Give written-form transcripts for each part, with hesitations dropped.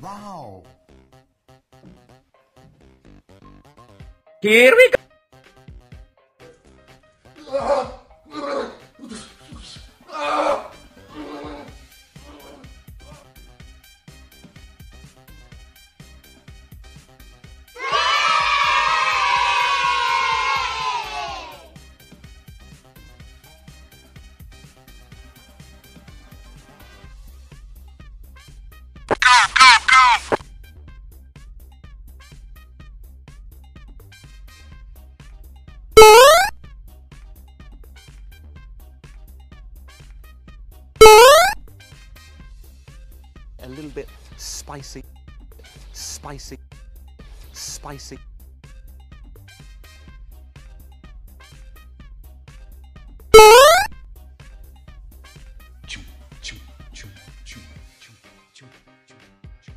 Wow. Here we go. A little bit spicy, spicy, spicy. Chew, chew, chew, chew, chew, chew, chew, chew.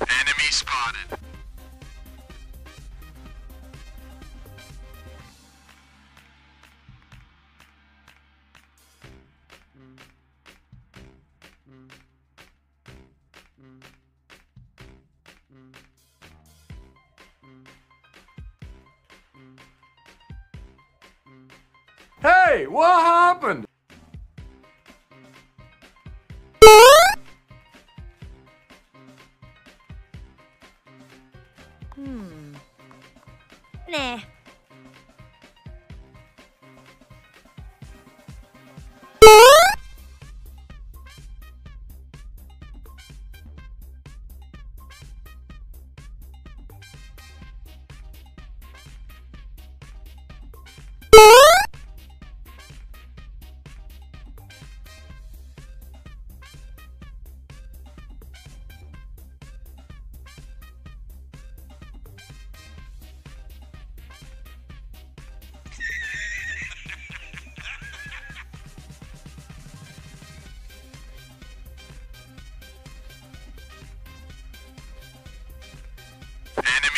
Enemy spotted. Hey, what happened? Nah.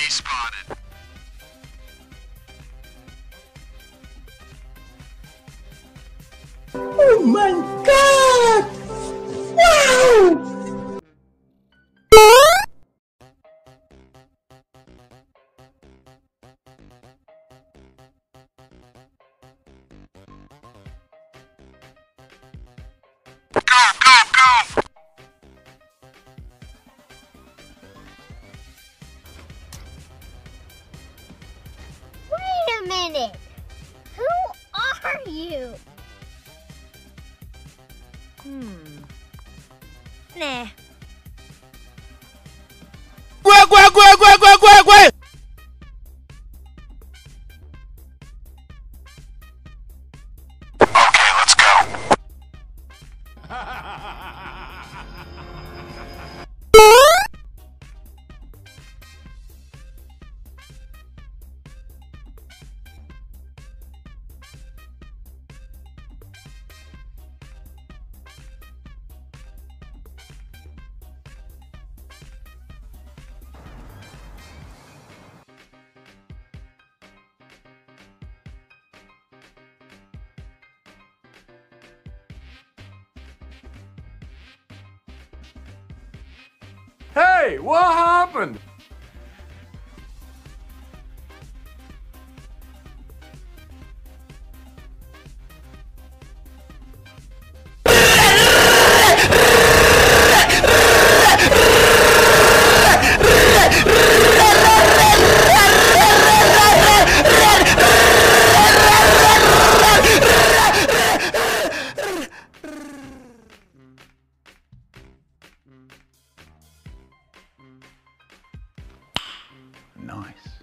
Spotted. Oh my God! Wow! Go, go, go! Minute. Who are you? Nah. Quack, quack, quack, quack, quack, quack, quack. Okay, let's go. Hey, what happened? Nice.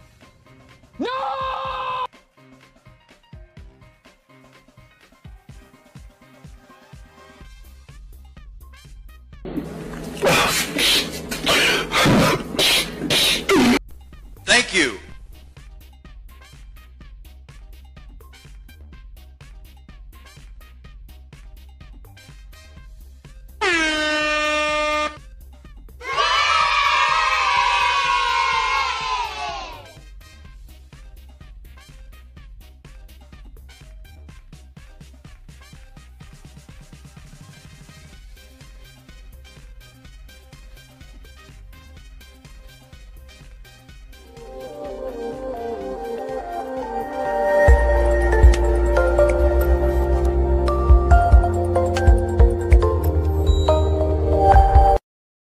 No!